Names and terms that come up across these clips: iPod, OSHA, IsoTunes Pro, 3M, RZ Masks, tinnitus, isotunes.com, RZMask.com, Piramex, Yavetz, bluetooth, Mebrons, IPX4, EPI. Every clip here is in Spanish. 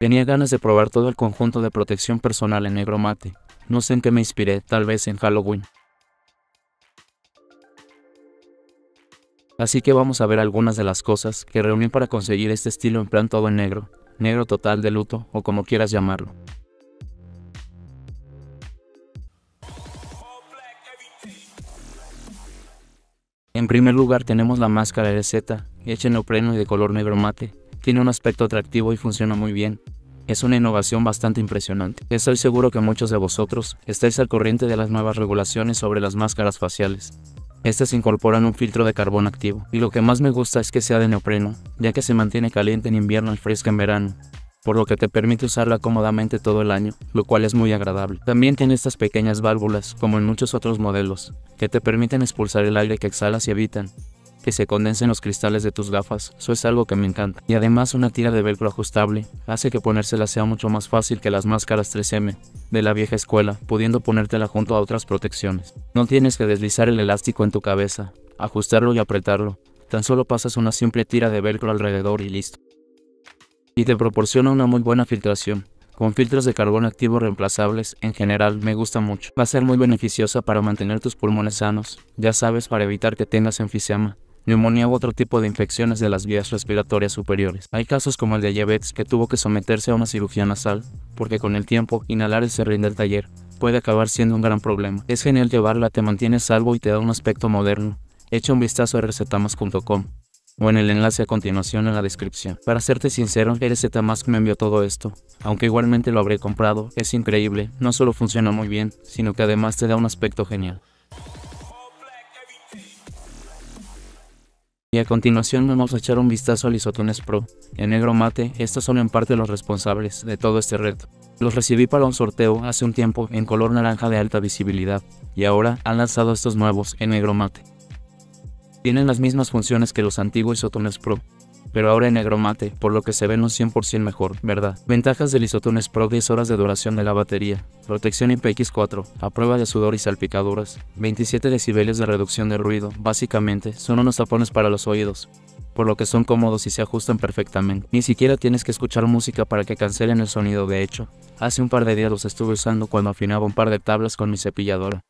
Tenía ganas de probar todo el conjunto de protección personal en negro mate. No sé en qué me inspiré, tal vez en Halloween. Así que vamos a ver algunas de las cosas que reuní para conseguir este estilo en plan todo en negro, negro total de luto o como quieras llamarlo. En primer lugar tenemos la máscara RZ, hecha en neopreno y de color negro mate. Tiene un aspecto atractivo y funciona muy bien. Es una innovación bastante impresionante. Estoy seguro que muchos de vosotros estáis al corriente de las nuevas regulaciones sobre las máscaras faciales. Estas incorporan un filtro de carbón activo, y lo que más me gusta es que sea de neopreno, ya que se mantiene caliente en invierno y fresca en verano, por lo que te permite usarla cómodamente todo el año, lo cual es muy agradable. También tiene estas pequeñas válvulas, como en muchos otros modelos, que te permiten expulsar el aire que exhalas y evitan que se condensen los cristales de tus gafas. Eso es algo que me encanta. Y además una tira de velcro ajustable hace que ponérsela sea mucho más fácil que las máscaras 3M de la vieja escuela, pudiendo ponértela junto a otras protecciones. No tienes que deslizar el elástico en tu cabeza, ajustarlo y apretarlo. Tan solo pasas una simple tira de velcro alrededor y listo. Y te proporciona una muy buena filtración. Con filtros de carbón activo reemplazables, en general me gusta mucho. Va a ser muy beneficiosa para mantener tus pulmones sanos, ya sabes, para evitar que tengas enfisema, neumonía u otro tipo de infecciones de las vías respiratorias superiores. Hay casos como el de Yavetz, que tuvo que someterse a una cirugía nasal, porque con el tiempo, inhalar el serrín del taller puede acabar siendo un gran problema. Es genial llevarla, te mantiene salvo y te da un aspecto moderno. Echa un vistazo a RZMask.com o en el enlace a continuación en la descripción. Para serte sincero, RZMask me envió todo esto, aunque igualmente lo habré comprado. Es increíble, no solo funciona muy bien, sino que además te da un aspecto genial. Y a continuación vamos a echar un vistazo al IsoTunes Pro en negro mate. Estos son en parte los responsables de todo este reto. Los recibí para un sorteo hace un tiempo en color naranja de alta visibilidad, y ahora han lanzado estos nuevos en negro mate. Tienen las mismas funciones que los antiguos IsoTunes Pro, pero ahora en negro mate, por lo que se ven un 100% mejor, ¿verdad? Ventajas del IsoTunes Pro: 10 horas de duración de la batería, protección IPX4, a prueba de sudor y salpicaduras, 27 decibelios de reducción de ruido. Básicamente son unos tapones para los oídos, por lo que son cómodos y se ajustan perfectamente. Ni siquiera tienes que escuchar música para que cancelen el sonido. De hecho, hace un par de días los estuve usando cuando afinaba un par de tablas con mi cepilladora,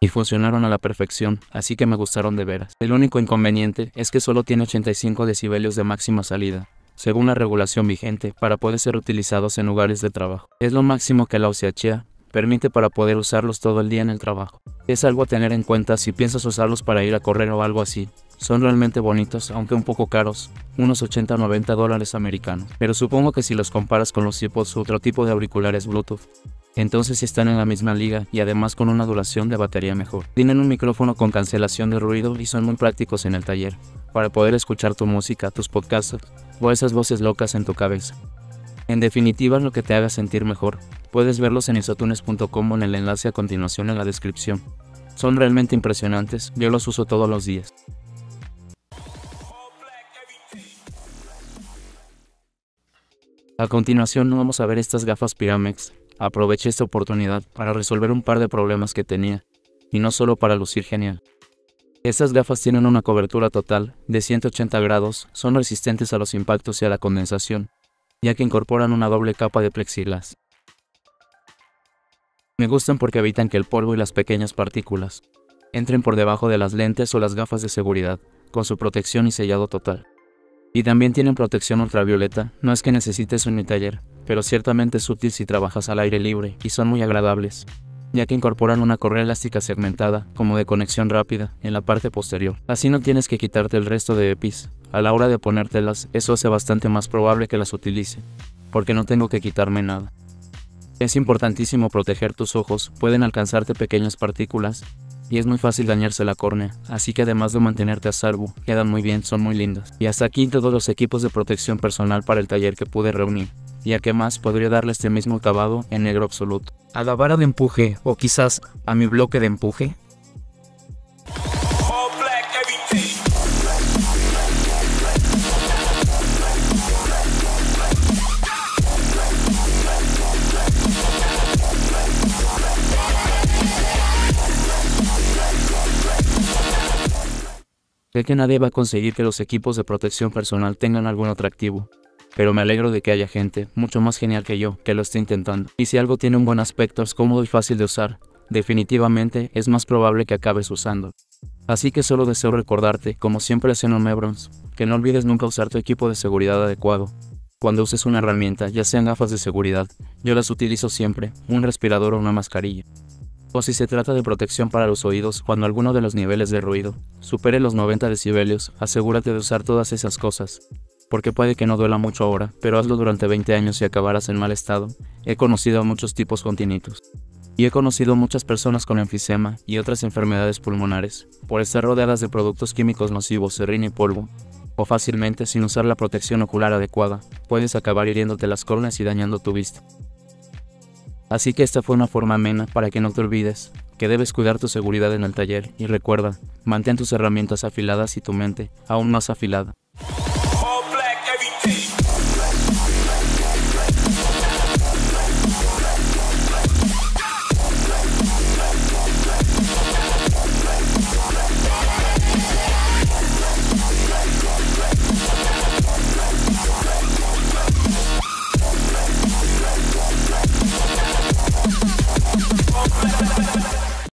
y funcionaron a la perfección, así que me gustaron de veras. El único inconveniente es que solo tiene 85 decibelios de máxima salida, según la regulación vigente, para poder ser utilizados en lugares de trabajo. Es lo máximo que la OSHA permite para poder usarlos todo el día en el trabajo. Es algo a tener en cuenta si piensas usarlos para ir a correr o algo así. Son realmente bonitos, aunque un poco caros, unos $80 a $90 americanos. Pero supongo que si los comparas con los iPods u otro tipo de auriculares Bluetooth, entonces sí están en la misma liga, y además con una duración de batería mejor. Tienen un micrófono con cancelación de ruido y son muy prácticos en el taller, para poder escuchar tu música, tus podcasts o esas voces locas en tu cabeza. En definitiva, lo que te haga sentir mejor. Puedes verlos en isotunes.com o en el enlace a continuación en la descripción. Son realmente impresionantes, yo los uso todos los días. A continuación vamos a ver estas gafas Piramex. Aproveché esta oportunidad para resolver un par de problemas que tenía, y no solo para lucir genial. Estas gafas tienen una cobertura total de 180 grados, son resistentes a los impactos y a la condensación, ya que incorporan una doble capa de plexiglas. Me gustan porque evitan que el polvo y las pequeñas partículas entren por debajo de las lentes o las gafas de seguridad, con su protección y sellado total. Y también tienen protección ultravioleta. No es que necesites un taller, pero ciertamente es útil si trabajas al aire libre, y son muy agradables, ya que incorporan una correa elástica segmentada, como de conexión rápida, en la parte posterior. Así no tienes que quitarte el resto de EPIs. A la hora de ponértelas, eso hace bastante más probable que las utilice, porque no tengo que quitarme nada. Es importantísimo proteger tus ojos, pueden alcanzarte pequeñas partículas, y es muy fácil dañarse la córnea, así que además de mantenerte a salvo, quedan muy bien, son muy lindas. Y hasta aquí todos los equipos de protección personal para el taller que pude reunir. ¿Y a qué más podría darle este mismo acabado en negro absoluto? A la vara de empuje, o quizás a mi bloque de empuje. Sé que nadie va a conseguir que los equipos de protección personal tengan algún atractivo, pero me alegro de que haya gente mucho más genial que yo que lo esté intentando. Y si algo tiene un buen aspecto, es cómodo y fácil de usar, definitivamente es más probable que acabes usando. Así que solo deseo recordarte, como siempre hace en Mebrons, que no olvides nunca usar tu equipo de seguridad adecuado. Cuando uses una herramienta, ya sean gafas de seguridad, yo las utilizo siempre, un respirador o una mascarilla. O si se trata de protección para los oídos, cuando alguno de los niveles de ruido supere los 90 decibelios, asegúrate de usar todas esas cosas. Porque puede que no duela mucho ahora, pero hazlo durante 20 años y acabarás en mal estado. He conocido a muchos tipos con tinnitus. Y he conocido muchas personas con enfisema y otras enfermedades pulmonares, por estar rodeadas de productos químicos nocivos, serrín y polvo. O fácilmente, sin usar la protección ocular adecuada, puedes acabar hiriéndote las córneas y dañando tu vista. Así que esta fue una forma amena para que no te olvides que debes cuidar tu seguridad en el taller, y recuerda, mantén tus herramientas afiladas y tu mente aún más afilada.